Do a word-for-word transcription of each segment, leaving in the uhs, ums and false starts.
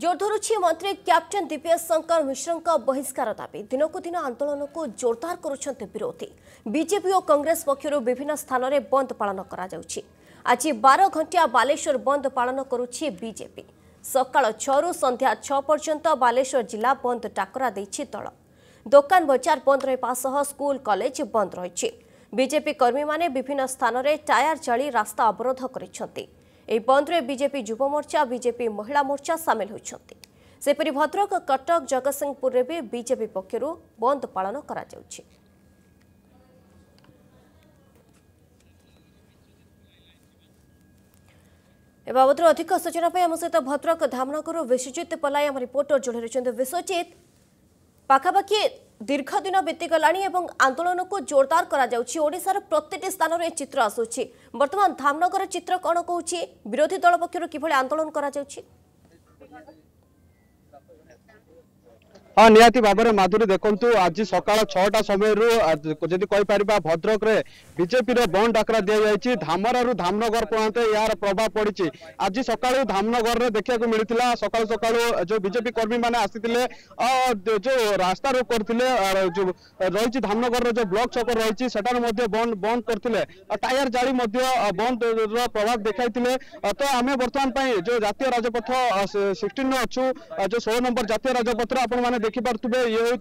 जोर धरुच्ची मंत्री कैप्टन दिव्यशंकर मिश्र बहिष्कार दाबी दिनकू दिन आंदोलन को जोरदार करुछंते विरोधी। बीजेपी और कांग्रेस पक्षर विभिन्न स्थान में बंद पालन करा जाउछि। आज बारह घंटिया बालेश्वर बंद पालन करुछि बीजेपी। सकाळ छह रु संध्या छह पर्यंत बालेश्वर जिला बंद डाकरा देछि दल। दुकान बजार बंद रहबा सह स्कूल कॉलेज बंद रहिछि। बीजेपी कर्मी माने विभिन्न स्थान में टायर जली रास्ता अवरोध करिछंती। ए बंद रे बीजेपी युवा मोर्चा बीजेपी महिला मोर्चा सामिल होइछंती। सेपरि भद्रक कटक जगतसिंहपुर रे भी बीजेपी पक्षरु बंद पालन करा जाउछि। ए बाबतर अधिक सूचना पे हम सहित भद्रक धामनगर विश्वजित पलाई हम रिपोर्टर जोड़े रहिसंत। विश्वजित, पाखापाखि दीर्घ दिन बीतीगला आंदोलन को जोरदार करा ओडिशार प्रत्येक स्थान में चित्र आसूची। वर्तमान धामनगर चित्र कौन कहूँ? विरोधी दल पक्षर कि आंदोलन करा? हाँ, निहाती भाव में माधुरी देखु आज सका छटा समय जदि कहीपर भद्रक रे बीजेपी बंद डाकरा दी जाए। धामरू धामनगर पहुंचे यार प्रभाव पड़ी। आज सका धामनगर में देखा मिलता सका सका जो बीजेपी कर्मी मैंने आसी जो रास्ता रोक करते जो रही धामनगर जो ब्लॉक छक रही बंद बंद करते टायर जाली बंद प्रभाव देखाई। तो आम बर्तमान जो जातीय राजपथ सोलह अच्छू जो सोलह नंबर जातीय राजपथ आप देखी पारे। ये हूँ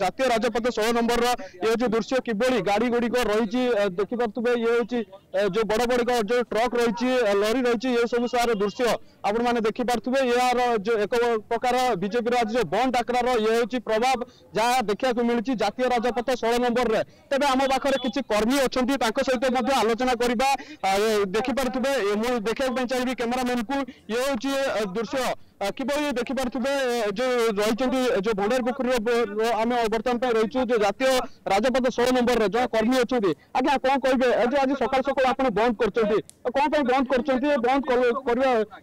जातीय राजपथ सोलह नंबर ये जो दृश्य किभली गाड़ी गुड़ी को रही देखी पारे। ये हूँ जो बड़ बड़ जो ट्रक रही लरी रही ये सब सारे दृश्य आप देखी पारे। यार जो एक प्रकार बीजेपी आज जो बंद डाकरार ये हूँ प्रभाव जहाँ देखा मिली जातीय राजपथ सोलह नंबर में। तेज आम पाखे किसी कर्मी अच्छा सहित आलोचना करवा देखी पारे। मुझे देखा चाहिए कैमेरामैन को ये हूँ दृश्य किभली देखी पारे जो रही जो भंडार पोखरी आम बर्तमान रही जो जातीय राजपथ सोलह नंबर जो कर्मी अच्छा आज्ञा कौन कहे जो आज सका सका आप बंद कर बंद कर बंद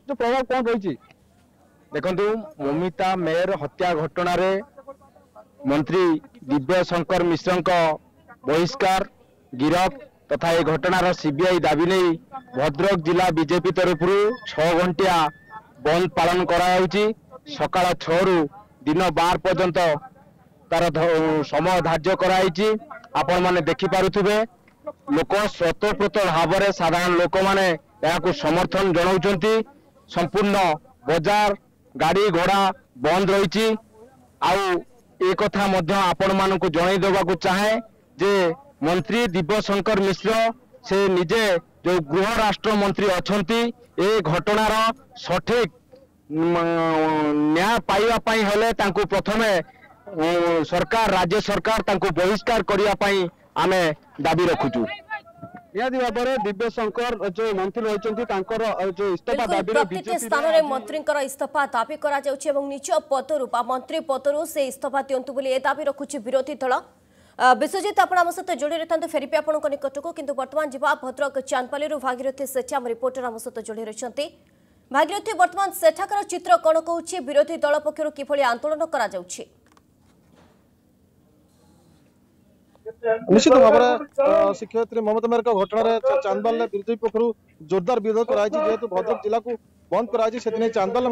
जो प्रभाव कौन रही? देखो ममिता मेहर हत्या घटना रे मंत्री दिव्यशंकर मिश्र बहिष्कार गिरफ तथा ये घटनार सीबीआई दाबी नहीं भद्रक जिला बीजेपी तरफ छह घंटिया बंद पालन कराई। सका छह रु दिन बार पर्यंत तार समय धार्य कराई। आपण मैंने देखिपे लोक स्वतःप्रत भाव में साधारण लोक मैंने यह समर्थन जनावती। संपूर्ण बजार गाड़ी घोड़ा बंद रही। आपण मान जनईदे चाहे जे मंत्री दिव्यशंकर मिश्र से निजे जो गृह राष्ट्र मंत्री अच्छा ए घटनार सठिक न्याय पाइबापी हेले प्रथम सरकार राज्य सरकार बहिष्कार करने आमे दाबी रखुचु। निहाती भाव में दिव्यशंकर जो मंत्री रही जो इस्तीफा दाबी प्रत्येक स्थान में मंत्री इस्तीफा दाबी निज पदरू मंत्री पदरू से इस्तीफा दिंतु दाबी रखुची विरोधी दल। विश्वजित, आप सहित जोड़ी रही था फेरी आपण निकट को किंतु वर्तमान जी भद्रक चांदपाली भागीरथी सेठी आम रिपोर्टर आम सहित जोड़ी रही। भागीरथी, वर्तमान सेठाकार चित्र कौन कहूँ? विरोधी दल पक्षर किभली आंदोलन करा? निश्चित भाव में शिक्षयत्री ममता मेहर घटना चांदबाल बीजेपी पक्षर जोरदार विरोध कराई। जेहेतु भद्रक जिला को बंद कर चांदबाल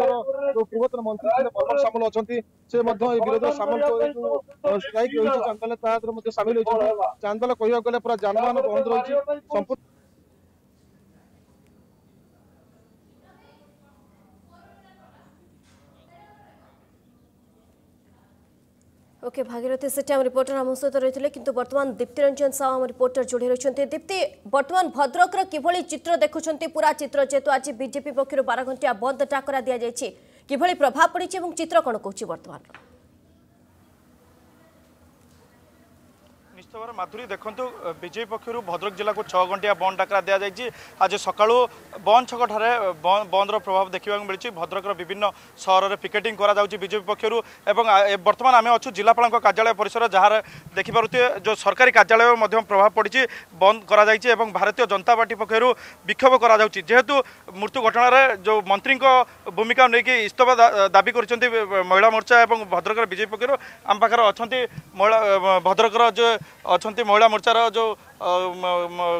जो पूर्वतन मंत्री थे पवन सामल अच्छे से विरोध सामल स्ट्राइक रही चांदबाल ताहत सामिल होती। चांदबाल कह गले पूरा जानवाहन बंद रही संपूर्ण। ओके भागीरथी सेठी आम रिपोर्टर आम सहित रही है किंतु वर्तमान दीप्ति रंजन साहू आम रिपोर्टर जोड़ी रही। दीप्ति, वर्तमान भद्रक किभली चित्र देखुंत? पूरा चित्र जेहतु आज बीजेपी पक्षर बारह घंटिया बंद डाकरा दि जाए किभली प्रभाव पड़ी और चित्र कौन कहूँ वर्तमान? निश्चित माधुरी देखूँ बीजेपी पक्षर भद्रक जिला को छह घंटिया बंद डाकरा दि जाएगी। आज सकाळू बंद छक बंदर प्रभाव देखा मिली। भद्रक विभिन्न सहर में पिकेटिंग बीजेपी पक्षर बर्तमान आम अच्छू जिलापा कार्यालय परिसर जहाँ देखिपे जो सरकारी कार्यालय प्रभाव पड़ी बंद कर भारतीय जनता पार्टी पक्षर विक्षोभ कर जेहेतु मृत्यु घटन जो मंत्री भूमिका लेकिन इस्तीफा दाबी कर महिला मोर्चा और भद्रक बीजेपी पक्षर आम पाखे अच्छा भद्रक जो अच्छा महिला मोर्चार जो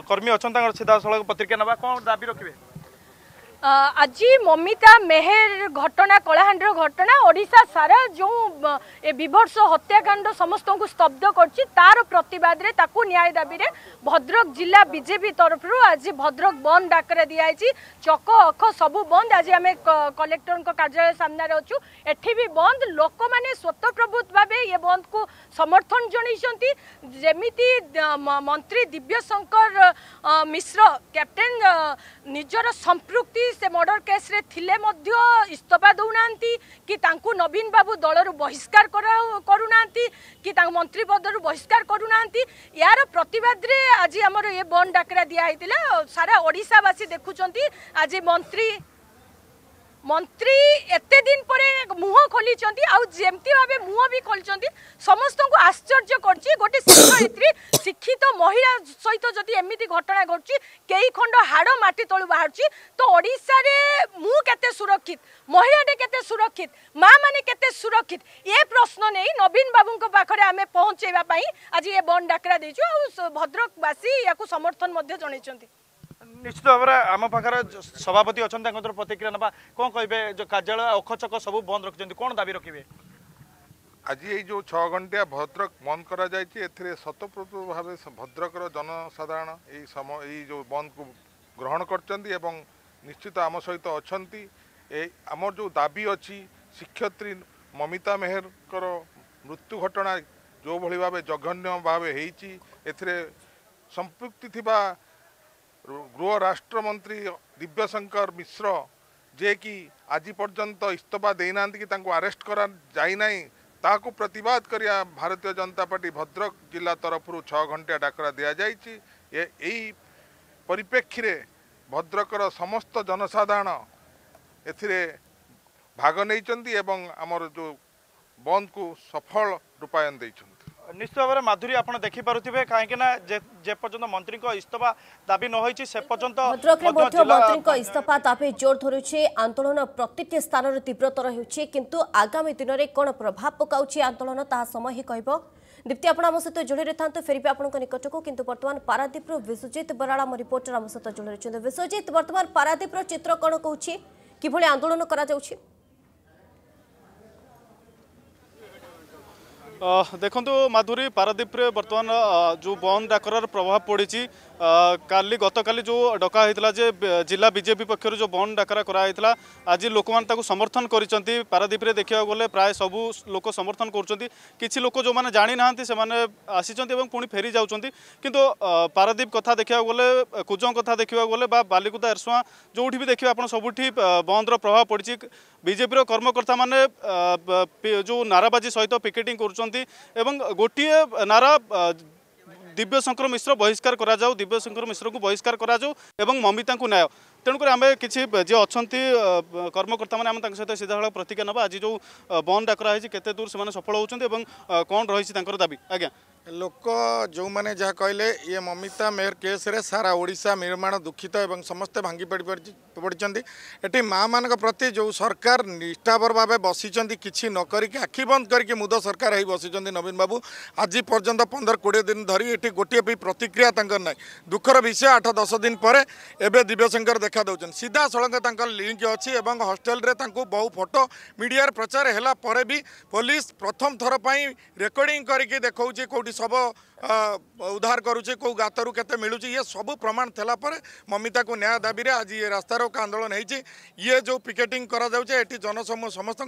कर्मी अच्छा सीधा सड़क पत्रिका ना कौन दाबी रखिए? आज ममिता मेहर घटना कालाहांडी घटना ओडिशा सारा जो विभत्स हत्याकांड समस्त को स्तब्ध करछि तार प्रतिवाद रे ताकू न्याय दाबी रे भद्रक जिला बीजेपी तरफ आज भद्रक बंद डाकरा दिखाई चक अख सबू बंद। आज आम कलेक्टर कार्यालय सामने अच्छू एठी भी बंद लोक मैंने स्वतःप्रभूत भाव ये बंद को समर्थन जनइछंती। जेमिति मंत्री दिव्यशंकर मिश्र कैप्टेन निजर संपृक्ति से मर्डर केस रे थिले मध्य इस्तफा दौनांती कि तांकु नवीन बाबू दलरू बहिष्कार करूनांती कि तांकु मंत्री पदरू बहिष्कार करूनांती। यार प्रतिवाद रे आज हमर ये बंद डाकरा दिया हैतिला सारा ओडिसावासी देखुचंती। आज मंत्री मंत्री एते दिन पर मुह खोली जेमती भावे मुह भी खोली समस्त को आश्चर्य करछि। गोटे शिक्षयित्री शिक्षित महिला सहित जदि एमिति घटना घटछि कई खंड हाड़ माटी तलु बाहरछि तो ओडिसा रे मु केते सुरक्षित महिलाटे केते सुरक्षित माँ माने केते सुरक्षित ये प्रश्न नहीं नवीन बाबू पाखरे आम पहुँचेवा आज ये बंद डाकरा देछु। भद्रकवासी या समर्थन जनइछंती। निश्चित भाव में आम पाखे सभापति अच्छा प्रतिक्रिया ना कौन कहे जो कार्यालय अखचक सब बंद रखिंट कौन दाबी रखे। आज ये जो छः घंटिया भद्रक बंद कर शतप्रत भाव भद्रकर जनसाधारण ये सम यो बंद को ग्रहण कर निश्चित आम सहित अच्छा। आमर जो दाबी अच्छी शिक्षयित्री ममिता मेहर मृत्यु घटना जो भली भाव जघन्य भाव हो संपृक्ति गृह राष्ट्र मंत्री दिव्यशंकर मिश्र जे कि आज पर्यंत इस्तफा देना कि आरेस्ट करा जाइना ताकू प्रतिवाद करिया भारतीय जनता पार्टी भद्रक जिला तरफ छः घंटा डाकरा दि जाएगी। यही परिप्रेक्षी रे भद्रकर समस्त जनसाधारण एथिरे भाग नहीं एवं आमर जो बंद को सफल रूपायन देइछन। निश्चित भाव में माधुरी आपड़ देखिपे कहीं जेपर्यंत मंत्री इस्तफा दाबी नई से पर्यटन इस्तफा दाबी जोर धरुचे आंदोलन प्रत्येक स्थान तीव्रतर हो आगामी दिन में कौन प्रभाव पकाउची आंदोलन ता समय ही कह। दीप्ति आप सहित जोड़ी रही था फेर भी आपको निकट को किंतु बर्तमान पारादीप विश्वजित बराड़ा आम रिपोर्टर आम सहित जोड़ी रही। विश्वजित बर्तमान पारादीप चित्र कौन कौन किभली आंदोलन करा जाउची। देखु माधुरी पारादीप रे बर्तमान जो बंद डाकर प्रभाव पड़ी काली गत काली जो डका होता जे जिला बीजेपी पक्षर जो बंद डाकरा कराइला आज लोक मैंने समर्थन करती। पारादीप रे देखा गले प्राय सबू लोक समर्थन कर किसी लोक जो मैंने जाणी ना से आसी पुणी फेरी जाऊँ कितु पारादीप कथा देखा गले कुजों कथा देखा गले बालिकुदा एरसुआ जो भी देखिए आप सबूठ बंदर प्रभाव पड़ी। बीजेपी कर्मकर्ता मैंने जो नाराबाजी सहित पिकेटिंग कर एवं गोटे नारा दिव्यशंकर मिश्र बहिष्कार करा जाओ दिव्यशंकर मिश्र को बहिष्कार करा जाओ एवं ममिता को न्याय तेणुकर आम कि जे अच्छा कर्मकर्ता मैंने सहित सीधा साल प्रतिक्रिया ना आज जो बंद डाकरा केते दूर से सफल होती कौन रही दाबी। आज्ञा लोक जो मैंने जहाँ कहले ये ममिता मेहर केस रे सारा ओडिशा निर्माण दुखित एवं समस्ते भांगी पड़ पड़ते ये माँ मान प्रति जो सरकार निष्ठावर भाव बसी कि नक आखि बंद करके मुद सरकार हो बसी नवीन बाबू आज पर्यंत पंदर कोड़े दिन धरी ये गोटे भी प्रतिक्रिया ना दुखर विषय आठ दस दिन पर एवं दिव्यशंकर देखा दौरान सीधा सड़क लिंक अच्छी और हस्टेल बहु फोटो मीडिया प्रचार है भी पुलिस प्रथम थर पर रेकर्डिंग करके देखा कौटी सब उद्धार करुचे कौ गातरू के मिलूँ ये सब प्रमाण थेला पर ममिता को न्याय दाबी रे आज ये रास्तार आंदोलन होती। ये जो पिकेटिंग कराऊे जनसमूह समस्त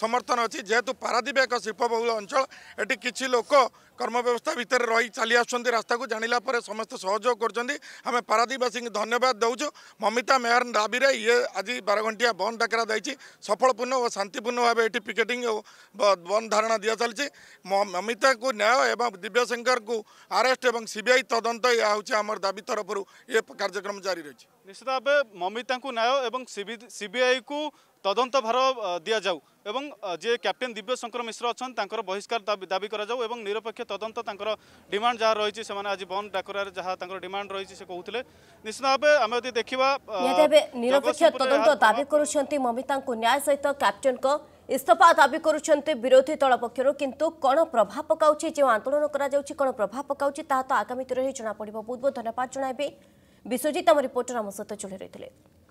समर्थन अच्छी जेहेतु पारादीप एक शिल्पबहुल अंचल ये किसी लोक कर्म व्यवस्था भितर रही चली आसुँच रास्ता को जानिला पर समस्त सहयोग कर आम पारादीपवासी धन्यवाद दौचु। ममिता मेहर दाबी रे ये आज बारह घंटिया बंद डाकरा दी सफलपूर्ण और शांतिपूर्ण भाव ये पिकेटिंग बंद धारणा दि चलती। ममिता को न्याय एवं दिव्यशंकर को अरेस्ट एवं सीबीआई तदंत यह हूँ आम दाबी तरफ ये कार्यक्रम जारी रही। निश्चित भाव ममिता को न्याय एवं सीबीआई को तदंत भार दि जाऊ एवं जे कैप्टेन दिव्यशंकर मिश्र अच्छा बहिष्कार दाबी, दाबी कराऊ एवं निरपेक्ष तदंत डिमांड जहाँ रही से आज बंद डाकर जहाँ डिमांड रही से कहते निश्चित भाव आम यदि देखा निरपेक्ष तदंत दाबी कर ममिता को न्याय सहित कैप्टेन को इस्तफा दाबी करुंट विरोधी दल पक्षर किंतु कौन प्रभाव पकाउची जो आंदोलन कौन प्रभाव पकाउची ता तो आगामी दिन ही जनापड़। बहुत बहुत धन्यवाद जन विश्वजित आम रिपोर्टर आम सहित जोड़ी रही।